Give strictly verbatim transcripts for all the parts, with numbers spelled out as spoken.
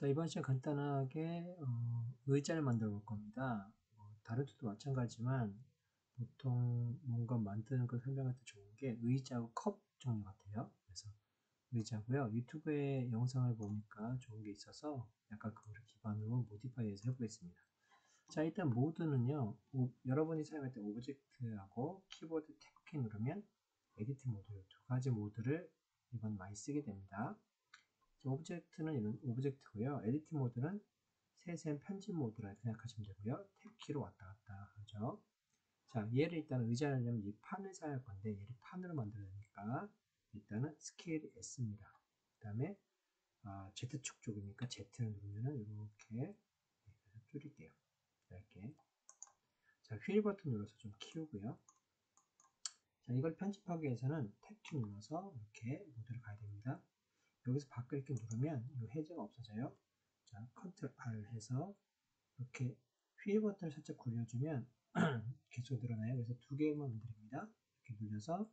자, 이번 시간 간단하게 어, 의자를 만들어 볼 겁니다. 어, 다른 것도 마찬가지지만 보통 뭔가 만드는 걸 설명할 때 좋은 게 의자하고 컵 종류 같아요. 그래서 의자고요. 유튜브에 영상을 보니까 좋은 게 있어서 약간 그거를 기반으로 모디파이해서 해보겠습니다. 자, 일단 모드는요. 오, 여러분이 사용할 때 오브젝트하고 키보드 탭키 누르면 에디트 모드, 두 가지 모드를 이번 많이 쓰게 됩니다. 오브젝트는 이런 오브젝트고요. 에디트 모드는 세세한 편집 모드라 생각하시면 되고요. 탭키로 왔다 갔다 하죠. 자, 얘를 일단 의자하려면 이 판을 사용할 건데 얘를 판으로 만들어야 되니까 일단은 스케일이 S입니다. 그 다음에 아, Z축 쪽이니까 Z를 누르면은 이렇게 줄일게요. 이렇게. 자, 휠 버튼 눌러서 좀 키우고요. 자, 이걸 편집하기 위해서는 탭키 눌러서 이렇게 모드를 가야 됩니다. 여기서 바깥 이렇게 누르면 이 해제가 없어져요. 자, 컨트롤 R 해서 이렇게 휠 버튼을 살짝 굴려주면 계속 늘어나요. 그래서 두 개만 만듭니다. 이렇게 눌려서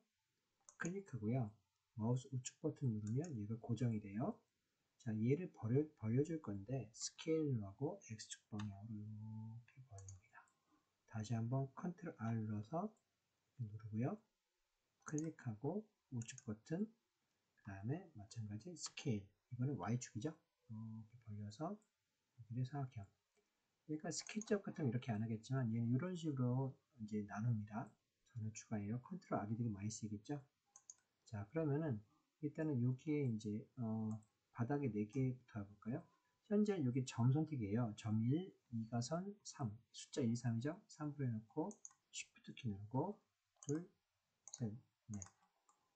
클릭하고요. 마우스 우측 버튼 누르면 얘가 고정이 돼요. 자, 얘를 버려, 버려줄 건데 스케일로 하고 X축 방향으로 이렇게 버립니다. 다시 한번 컨트롤 R 눌러서 누르고요. 클릭하고 우측 버튼, 그 다음에 마찬가지 스케일, 이거는 Y축이죠. 이렇게 벌려서 이렇게 사각형. 그러니까 스케치업 같은 건 이렇게 안 하겠지만 얘는 이런 식으로 이제 나눕니다. 저는 추가해요. 컨트롤 R이 되게 많이 쓰이겠죠. 자, 그러면은 일단은 여기에 이제 어, 바닥에 네 개부터 해볼까요? 현재 여기 점 선택이에요. 점 일, 이가 선, 삼, 숫자 일, 삼이죠. 삼으로 해놓고 Shift 키 누르고 둘, 셋, 넷.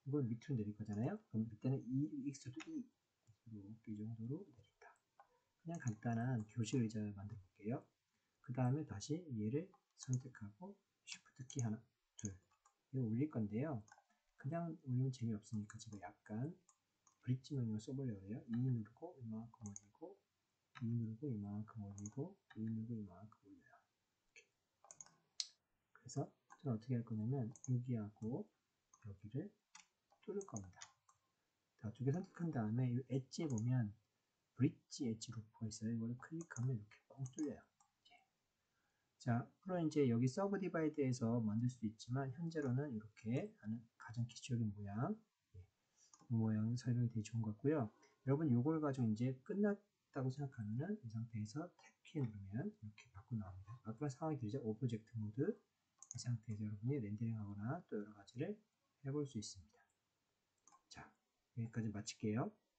이걸 밑으로 내릴 거잖아요. 그럼 그때는 이, X도 이, 이렇게 이 정도로 내린다. 그냥 간단한 교실 의자를 만들어 볼게요. 그 다음에 다시 얘를 선택하고 Shift 키 하나, 둘, 이거 올릴 건데요. 그냥 올리면 재미없으니까 제가 약간 브릿지 메뉴를 써보려고 해요. 이 누르고 이만큼 올리고, 이 누르고 이만큼 올리고, 이 누르고 이만큼 올려요. 이렇게. 그래서 저는 어떻게 할 거냐면 여기하고 여기를 뚫을 겁니다. 자, 두 개 선택한 다음에 이 엣지에 보면 브릿지 엣지 루프가 있어요. 이걸 클릭하면 이렇게 뻥 뚫려요. 이제. 자, 그럼 이제 여기 서브 디바이드에서 만들 수도 있지만 현재로는 이렇게 하는 가장 기초적인 모양, 예. 이 모양 설명이 되게 좋은 것 같고요. 여러분 요걸 가지고 이제 끝났다고 생각하면은 이 상태에서 탭키 누르면 이렇게 바꿔 나옵니다. 아까 상황이 되죠. 오브젝트 모드, 이 상태에서 여러분이 렌더링하거나 또 여러 가지를 해볼 수 있습니다. 자, 여기까지 마칠게요.